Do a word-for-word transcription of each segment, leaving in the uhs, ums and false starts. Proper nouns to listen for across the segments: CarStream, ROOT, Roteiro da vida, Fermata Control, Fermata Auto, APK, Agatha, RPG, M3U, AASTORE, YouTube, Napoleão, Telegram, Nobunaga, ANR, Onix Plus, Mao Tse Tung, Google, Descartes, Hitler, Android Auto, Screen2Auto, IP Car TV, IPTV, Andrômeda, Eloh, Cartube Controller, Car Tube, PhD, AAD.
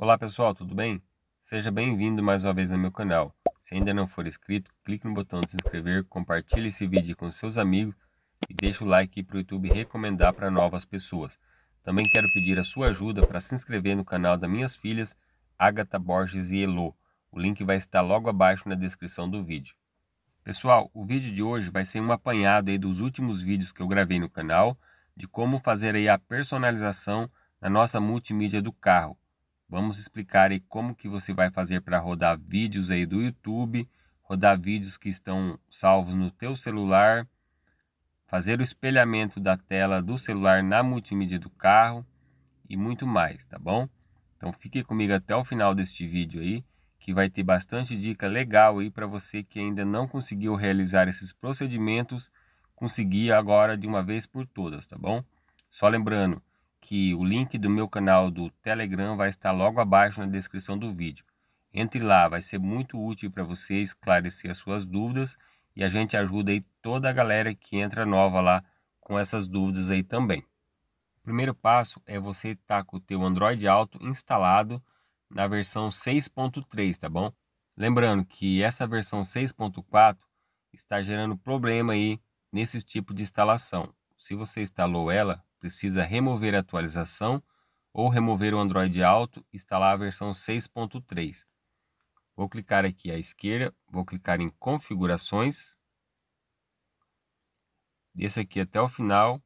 Olá pessoal, tudo bem? Seja bem-vindo mais uma vez no meu canal. Se ainda não for inscrito, clique no botão de se inscrever, compartilhe esse vídeo com seus amigos e deixe o like para o YouTube recomendar para novas pessoas. Também quero pedir a sua ajuda para se inscrever no canal das minhas filhas, Agatha, Borges e Eloh. O link vai estar logo abaixo na descrição do vídeo. Pessoal, o vídeo de hoje vai ser um apanhado aí dos últimos vídeos que eu gravei no canal, de como fazer aí a personalização na nossa multimídia do carro. Vamos explicar aí como que você vai fazer para rodar vídeos aí do YouTube, rodar vídeos que estão salvos no teu celular, fazer o espelhamento da tela do celular na multimídia do carro e muito mais, tá bom? Então fique comigo até o final deste vídeo aí, que vai ter bastante dica legal aí para você que ainda não conseguiu realizar esses procedimentos, conseguir agora de uma vez por todas, tá bom? Só lembrando que o link do meu canal do Telegram vai estar logo abaixo na descrição do vídeo. Entre lá, vai ser muito útil para você esclarecer as suas dúvidas e a gente ajuda aí toda a galera que entra nova lá com essas dúvidas aí também. O primeiro passo é você estar com o teu Android Auto instalado na versão seis ponto três, tá bom? Lembrando que essa versão seis ponto quatro está gerando problema aí nesse tipo de instalação. Se você instalou ela, precisa remover a atualização ou remover o Android Auto e instalar a versão seis ponto três. Vou clicar aqui à esquerda, vou clicar em configurações, desça aqui até o final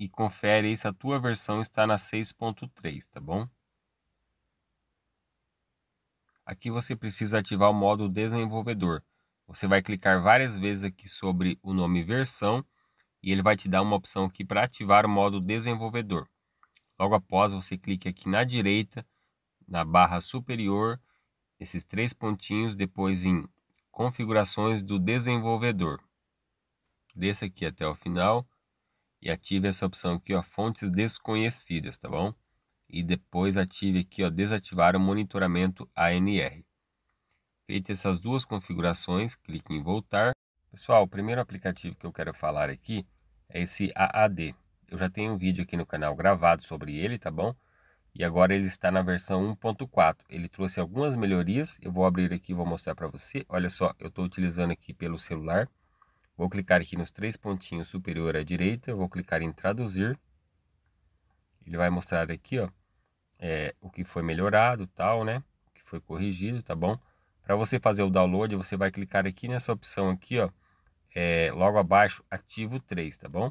e confere se a tua versão está na seis ponto três, tá bom? Aqui você precisa ativar o modo desenvolvedor. Você vai clicar várias vezes aqui sobre o nome versão e ele vai te dar uma opção aqui para ativar o modo desenvolvedor. Logo após, você clica aqui na direita, na barra superior, esses três pontinhos, depois em configurações do desenvolvedor. Desça aqui até o final e ative essa opção aqui, ó, fontes desconhecidas, tá bom? E depois ative aqui, ó, desativar o monitoramento A N R. Feitas essas duas configurações, clique em voltar. Pessoal, o primeiro aplicativo que eu quero falar aqui é esse A A D. Eu já tenho um vídeo aqui no canal gravado sobre ele, tá bom? E agora ele está na versão um ponto quatro. Ele trouxe algumas melhorias. Eu vou abrir aqui e vou mostrar para você. Olha só, eu estou utilizando aqui pelo celular. Vou clicar aqui nos três pontinhos superior à direita. Vou clicar em traduzir. Ele vai mostrar aqui, ó, é, o que foi melhorado, tal, né? O que foi corrigido, tá bom? Para você fazer o download, você vai clicar aqui nessa opção aqui, ó. É, logo abaixo, ativo três, tá bom?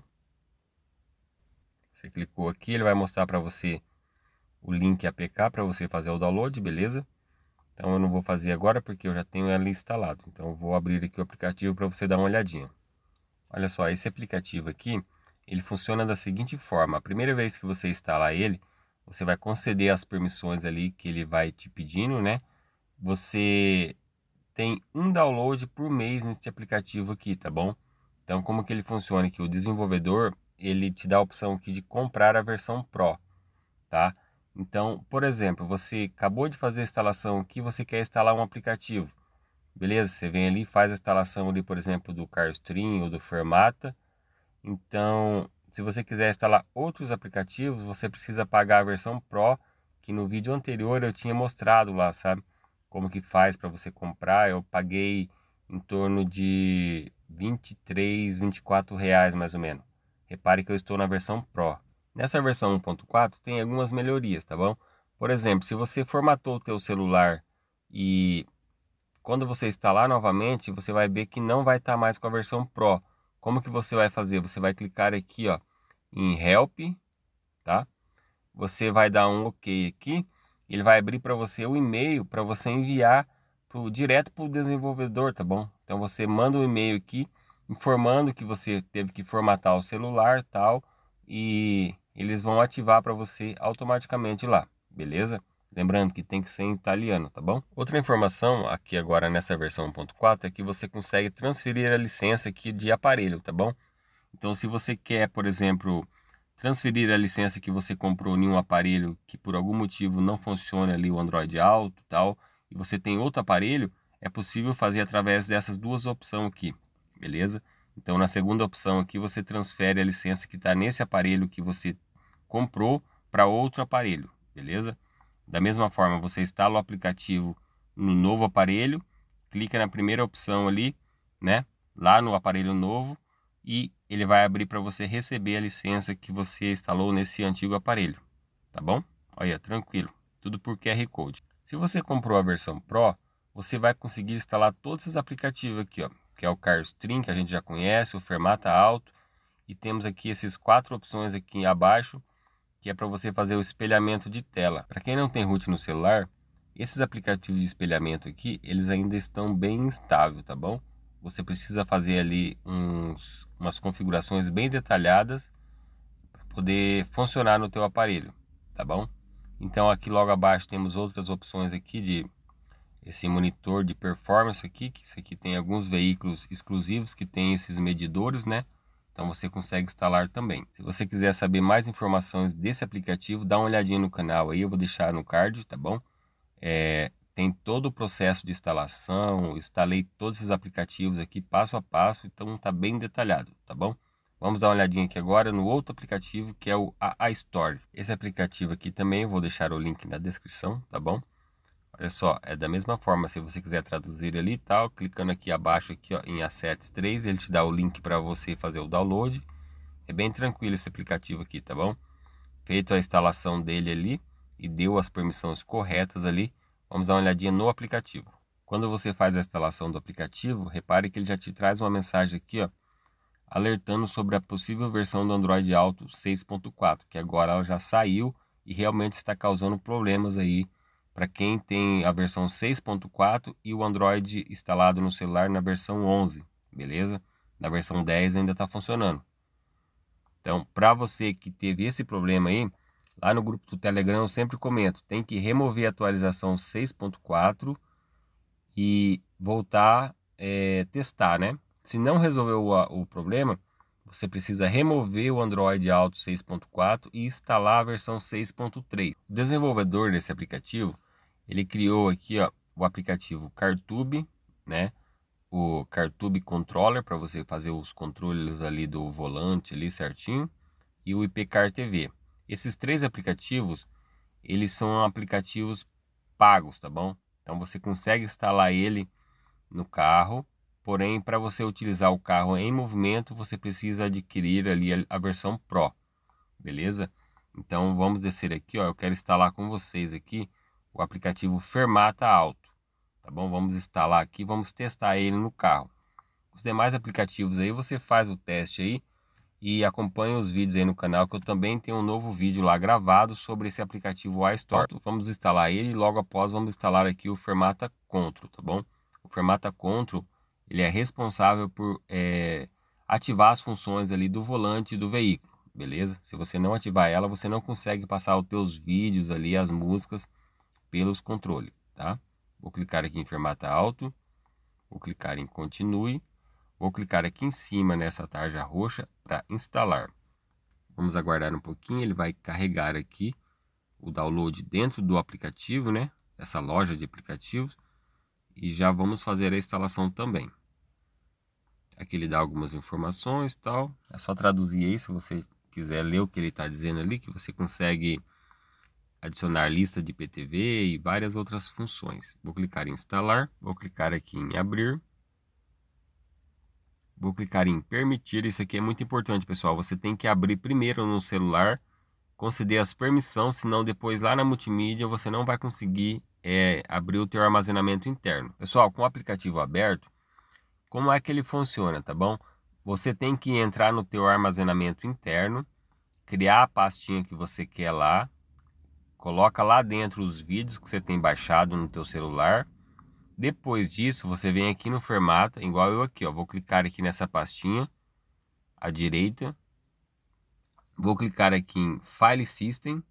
Você clicou aqui, ele vai mostrar para você o link A P K para você fazer o download, beleza? Então eu não vou fazer agora porque eu já tenho ela instalado. Então eu vou abrir aqui o aplicativo para você dar uma olhadinha. Olha só, esse aplicativo aqui, ele funciona da seguinte forma. A primeira vez que você instalar ele, você vai conceder as permissões ali que ele vai te pedindo, né? Você tem um download por mês nesse aplicativo aqui, tá bom? Então, como que ele funciona aqui? O desenvolvedor, ele te dá a opção aqui de comprar a versão Pro, tá? Então, por exemplo, você acabou de fazer a instalação aqui, você quer instalar um aplicativo. Beleza? Você vem ali e faz a instalação ali, por exemplo, do CarStream ou do Fermata. Então, se você quiser instalar outros aplicativos, você precisa pagar a versão Pro, que no vídeo anterior eu tinha mostrado lá, sabe? Como que faz para você comprar. Eu paguei em torno de vinte e três, vinte e quatro reais mais ou menos. Repare que eu estou na versão Pro. Nessa versão um ponto quatro tem algumas melhorias, tá bom? Por exemplo, se você formatou o teu celular e quando você instalar novamente, você vai ver que não vai estar mais com a versão Pro. Como que você vai fazer? Você vai clicar aqui, ó, em Help, tá? Você vai dar um OK aqui. Ele vai abrir para você o e-mail para você enviar pro, direto para o desenvolvedor, tá bom? Então você manda um e-mail aqui informando que você teve que formatar o celular e tal. E eles vão ativar para você automaticamente lá, beleza? Lembrando que tem que ser em italiano, tá bom? Outra informação aqui agora nessa versão um ponto quatro é que você consegue transferir a licença aqui de aparelho, tá bom? Então se você quer, por exemplo, transferir a licença que você comprou em um aparelho que por algum motivo não funciona ali o Android Auto e tal, e você tem outro aparelho, é possível fazer através dessas duas opções aqui, beleza? Então na segunda opção aqui você transfere a licença que está nesse aparelho que você comprou para outro aparelho, beleza? Da mesma forma, você instala o aplicativo no novo aparelho, clica na primeira opção ali, né, lá no aparelho novo, e ele vai abrir para você receber a licença que você instalou nesse antigo aparelho, tá bom? Olha, tranquilo, tudo por Q R Code. Se você comprou a versão Pro, você vai conseguir instalar todos esses aplicativos aqui, ó, que é o CarStream, que a gente já conhece, o Fermata Auto, e temos aqui essas quatro opções aqui abaixo, que é para você fazer o espelhamento de tela. Para quem não tem root no celular, esses aplicativos de espelhamento aqui, eles ainda estão bem instáveis, tá bom? Você precisa fazer ali uns, umas configurações bem detalhadas para poder funcionar no teu aparelho, tá bom? Então aqui logo abaixo temos outras opções aqui de esse monitor de performance aqui, que isso aqui tem alguns veículos exclusivos que tem esses medidores, né? Então você consegue instalar também. Se você quiser saber mais informações desse aplicativo, dá uma olhadinha no canal aí, eu vou deixar no card, tá bom? É, tem todo o processo de instalação, instalei todos esses aplicativos aqui passo a passo, então tá bem detalhado, tá bom? Vamos dar uma olhadinha aqui agora no outro aplicativo, que é o AASTORE. Esse aplicativo aqui também, eu vou deixar o link na descrição, tá bom? Olha só, é da mesma forma, se você quiser traduzir ali e tal, clicando aqui abaixo aqui, ó, em Assets três, ele te dá o link para você fazer o download. É bem tranquilo esse aplicativo aqui, tá bom? Feito a instalação dele ali e deu as permissões corretas ali, vamos dar uma olhadinha no aplicativo. Quando você faz a instalação do aplicativo, repare que ele já te traz uma mensagem aqui, ó, alertando sobre a possível versão do Android Auto seis ponto quatro, que agora ela já saiu e realmente está causando problemas aí para quem tem a versão seis ponto quatro e o Android instalado no celular na versão onze, beleza? Na versão dez ainda está funcionando. Então, para você que teve esse problema aí, lá no grupo do Telegram eu sempre comento, tem que remover a atualização seis ponto quatro e voltar é, testar, né? Se não resolveu o, o problema, você precisa remover o Android Auto seis ponto quatro e instalar a versão seis ponto três. O desenvolvedor desse aplicativo, ele criou aqui, ó, o aplicativo Cartube, né? O Cartube Controller, para você fazer os controles ali do volante ali certinho, e o I P Car T V. Esses três aplicativos, eles são aplicativos pagos, tá bom? Então você consegue instalar ele no carro, porém para você utilizar o carro em movimento, você precisa adquirir ali a versão Pro, beleza? Então vamos descer aqui, ó, eu quero instalar com vocês aqui o aplicativo Fermata Auto, tá bom? Vamos instalar aqui, vamos testar ele no carro. Os demais aplicativos aí você faz o teste aí e acompanha os vídeos aí no canal, que eu também tenho um novo vídeo lá gravado sobre esse aplicativo AASTORE. Vamos instalar ele e logo após vamos instalar aqui o Fermata Control, tá bom? O Fermata Control, ele é responsável por é, ativar as funções ali do volante do veículo, beleza? Se você não ativar ela, você não consegue passar os teus vídeos ali, as músicas, pelos controles, tá? Vou clicar aqui em Fermata Auto, vou clicar em Continue, vou clicar aqui em cima nessa tarja roxa para instalar. Vamos aguardar um pouquinho, ele vai carregar aqui o download dentro do aplicativo, né? Essa loja de aplicativos. E já vamos fazer a instalação também. Aqui ele dá algumas informações e tal. É só traduzir aí se você quiser ler o que ele está dizendo ali, que você consegue adicionar lista de I P T V e várias outras funções. Vou clicar em instalar, vou clicar aqui em abrir. Vou clicar em permitir, isso aqui é muito importante, pessoal. Você tem que abrir primeiro no celular, conceder as permissões, senão depois lá na multimídia você não vai conseguir é, abrir o teu armazenamento interno. Pessoal, com o aplicativo aberto, como é que ele funciona, tá bom? Você tem que entrar no teu armazenamento interno, criar a pastinha que você quer lá, coloca lá dentro os vídeos que você tem baixado no teu celular. Depois disso, você vem aqui no Fermata, igual eu aqui, ó. Vou clicar aqui nessa pastinha à direita. Vou clicar aqui em File System.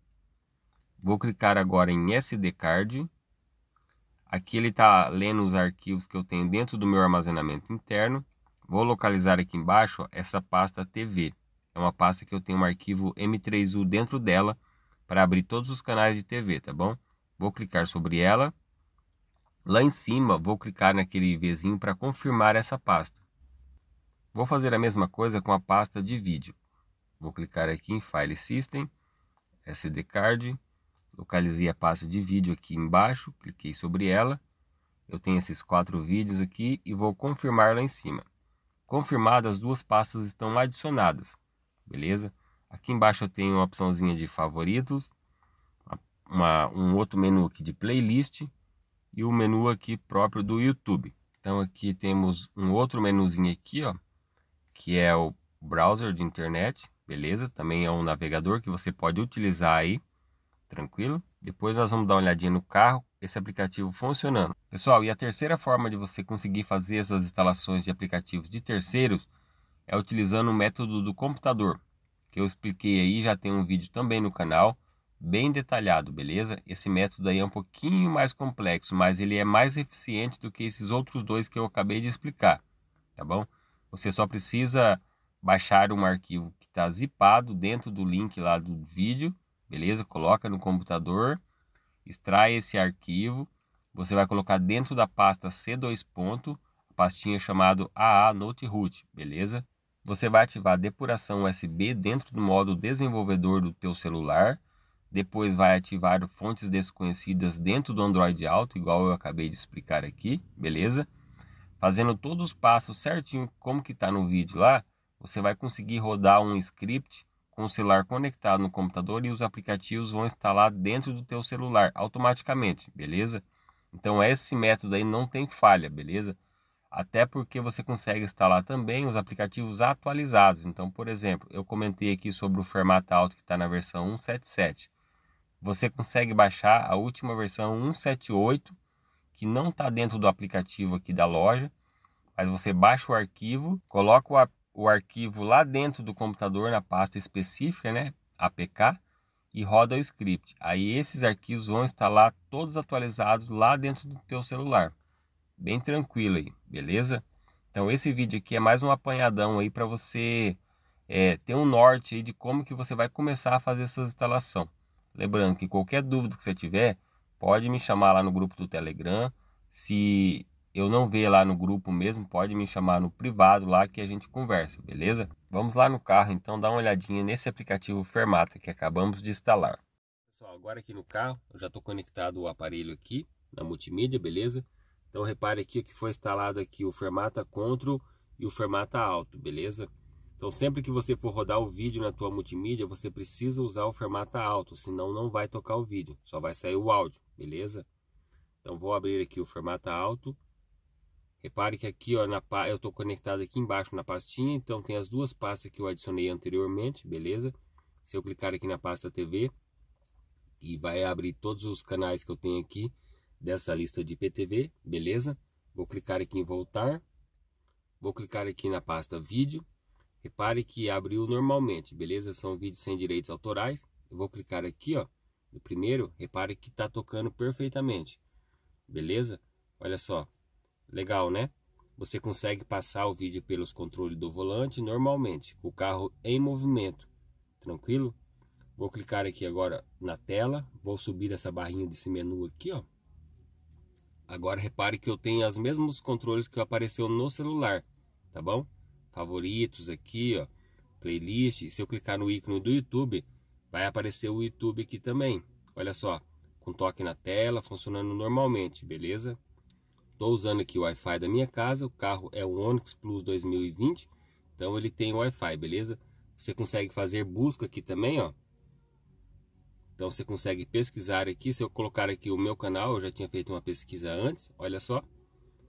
Vou clicar agora em S D Card. Aqui ele está lendo os arquivos que eu tenho dentro do meu armazenamento interno. Vou localizar aqui embaixo, ó, essa pasta T V. É uma pasta que eu tenho um arquivo M três U dentro dela para abrir todos os canais de T V, tá bom? Vou clicar sobre ela. Lá em cima, vou clicar naquele Vzinho para confirmar essa pasta. Vou fazer a mesma coisa com a pasta de vídeo. Vou clicar aqui em File System, S D Card. Localizei a pasta de vídeo aqui embaixo, cliquei sobre ela. Eu tenho esses quatro vídeos aqui e vou confirmar lá em cima. Confirmado, as duas pastas estão adicionadas, beleza? Aqui embaixo eu tenho uma opçãozinha de favoritos, uma, um outro menu aqui de playlist e o menu aqui próprio do YouTube. Então aqui temos um outro menuzinho aqui, ó, que é o browser de internet, beleza? Também é um navegador que você pode utilizar aí, tranquilo? Depois nós vamos dar uma olhadinha no carro, esse aplicativo funcionando. Pessoal, e a terceira forma de você conseguir fazer essas instalações de aplicativos de terceiros é utilizando o método do computador, que eu expliquei aí, já tem um vídeo também no canal, bem detalhado, beleza? Esse método aí é um pouquinho mais complexo, mas ele é mais eficiente do que esses outros dois que eu acabei de explicar, tá bom? Você só precisa baixar um arquivo que está zipado dentro do link lá do vídeo, beleza? Coloca no computador, extrai esse arquivo, você vai colocar dentro da pasta C dois ponto, a pastinha chamada A A Note Root, beleza? Você vai ativar a depuração U S B dentro do modo desenvolvedor do teu celular, depois vai ativar fontes desconhecidas dentro do Android Auto, igual eu acabei de explicar aqui, beleza? Fazendo todos os passos certinho como que está no vídeo lá, você vai conseguir rodar um script com o celular conectado no computador e os aplicativos vão instalar dentro do teu celular automaticamente, beleza? Então esse método aí não tem falha, beleza? Até porque você consegue instalar também os aplicativos atualizados. Então, por exemplo, eu comentei aqui sobre o Fermata Auto que está na versão um ponto setenta e sete. Você consegue baixar a última versão um ponto setenta e oito, que não está dentro do aplicativo aqui da loja, mas você baixa o arquivo, coloca o aplicativo, o arquivo lá dentro do computador na pasta específica, né, A P K, e roda o script. Aí esses arquivos vão instalar todos atualizados lá dentro do teu celular, bem tranquilo aí, beleza? Então esse vídeo aqui é mais um apanhadão aí para você é, ter um norte aí de como que você vai começar a fazer essa instalação. Lembrando que qualquer dúvida que você tiver, pode me chamar lá no grupo do Telegram. Se eu não vejo lá no grupo mesmo, pode me chamar no privado lá que a gente conversa, beleza? Vamos lá no carro então dar uma olhadinha nesse aplicativo Fermata que acabamos de instalar. Pessoal, agora aqui no carro eu já estou conectado o aparelho aqui na multimídia, beleza? Então repare aqui que foi instalado aqui o Fermata Control e o Fermata Auto, beleza? Então sempre que você for rodar o vídeo na tua multimídia, você precisa usar o Fermata Auto, senão não vai tocar o vídeo, só vai sair o áudio, beleza? Então vou abrir aqui o Fermata Auto. Repare que aqui, ó, na, eu estou conectado aqui embaixo na pastinha, então tem as duas pastas que eu adicionei anteriormente, beleza? Se eu clicar aqui na pasta T V, e vai abrir todos os canais que eu tenho aqui dessa lista de I P T V, beleza? Vou clicar aqui em voltar, vou clicar aqui na pasta vídeo, repare que abriu normalmente, beleza? São vídeos sem direitos autorais, eu vou clicar aqui, ó, no primeiro, repare que está tocando perfeitamente, beleza? Olha só. Legal, né? Você consegue passar o vídeo pelos controles do volante normalmente, com o carro em movimento, tranquilo? Vou clicar aqui agora na tela, vou subir essa barrinha desse menu aqui, ó. Agora repare que eu tenho os mesmos controles que apareceu no celular, tá bom? Favoritos aqui, ó, playlist. Se eu clicar no ícone do YouTube, vai aparecer o YouTube aqui também. Olha só, com toque na tela, funcionando normalmente, beleza? Estou usando aqui o Wi-Fi da minha casa, o carro é o Onix Plus dois mil e vinte, então ele tem Wi-Fi, beleza? Você consegue fazer busca aqui também, ó. Então você consegue pesquisar aqui, se eu colocar aqui o meu canal, eu já tinha feito uma pesquisa antes, olha só.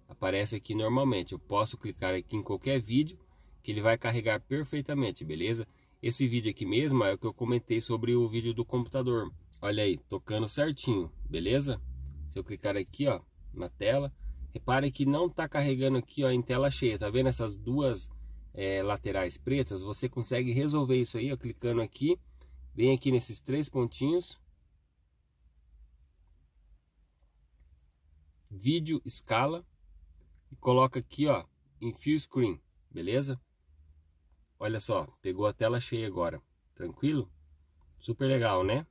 Aparece aqui normalmente, eu posso clicar aqui em qualquer vídeo, que ele vai carregar perfeitamente, beleza? Esse vídeo aqui mesmo é o que eu comentei sobre o vídeo do computador. Olha aí, tocando certinho, beleza? Se eu clicar aqui, ó, na tela... Repare que não está carregando aqui, ó, em tela cheia, tá vendo essas duas é, laterais pretas? Você consegue resolver isso aí, ó, clicando aqui, vem aqui nesses três pontinhos. Vídeo, escala, e coloca aqui, ó, em full screen, beleza? Olha só, pegou a tela cheia agora, tranquilo? Super legal, né?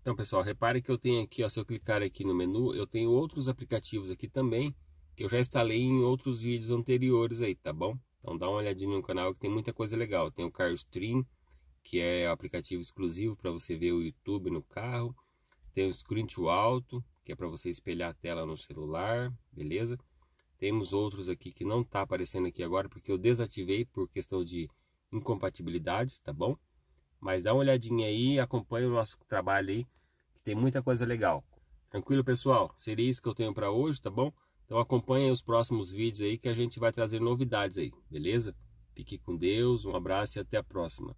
Então pessoal, repare que eu tenho aqui, ó, se eu clicar aqui no menu, eu tenho outros aplicativos aqui também, que eu já instalei em outros vídeos anteriores aí, tá bom? Então dá uma olhadinha no canal que tem muita coisa legal, tem o CarStream, que é aplicativo exclusivo para você ver o YouTube no carro. Tem o Screen to Auto, que é para você espelhar a tela no celular, beleza? Temos outros aqui que não está aparecendo aqui agora, porque eu desativei por questão de incompatibilidades, tá bom? Mas dá uma olhadinha aí, acompanha o nosso trabalho aí, que tem muita coisa legal. Tranquilo, pessoal? Seria isso que eu tenho para hoje, tá bom? Então acompanha os próximos vídeos aí, que a gente vai trazer novidades aí, beleza? Fique com Deus, um abraço e até a próxima.